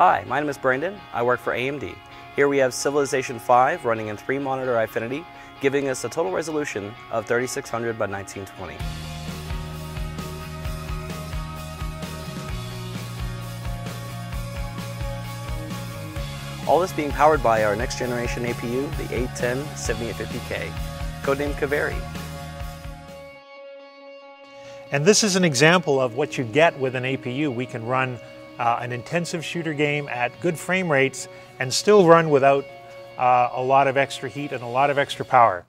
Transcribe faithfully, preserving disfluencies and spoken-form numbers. Hi, my name is Brandon. I work for A M D. Here we have Civilization five running in three monitor Eyefinity, giving us a total resolution of thirty-six hundred by nineteen twenty. All this being powered by our next generation A P U, the A ten seventy-eight fifty K, codenamed Kaveri. And this is an example of what you get with an A P U. We can run Uh, an intensive shooter game at good frame rates and still run without uh, a lot of extra heat and a lot of extra power.